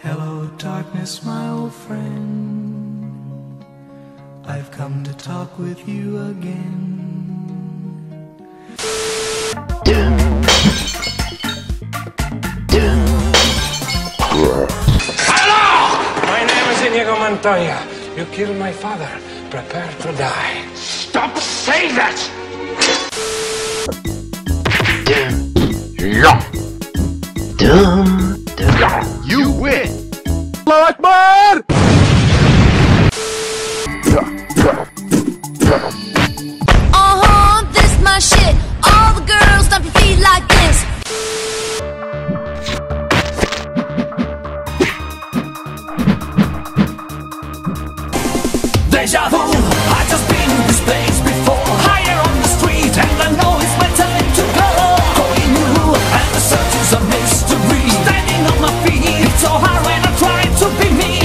Hello, darkness, my old friend. I've come to talk with you again. Hello! My name is Inigo Montoya. You killed my father. Prepare to die. Stop saying that! You win! Blackbird! This is my shit. All the girls dump your feet like this. Deja vu, I just been in this place before. Higher on the street, and I know it's my time to go. Going new, and the search is a mystery. Standing on my feet, it's so hard when I try to be me.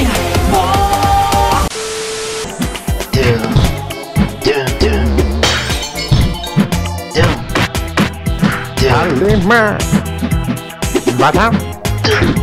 Whoa.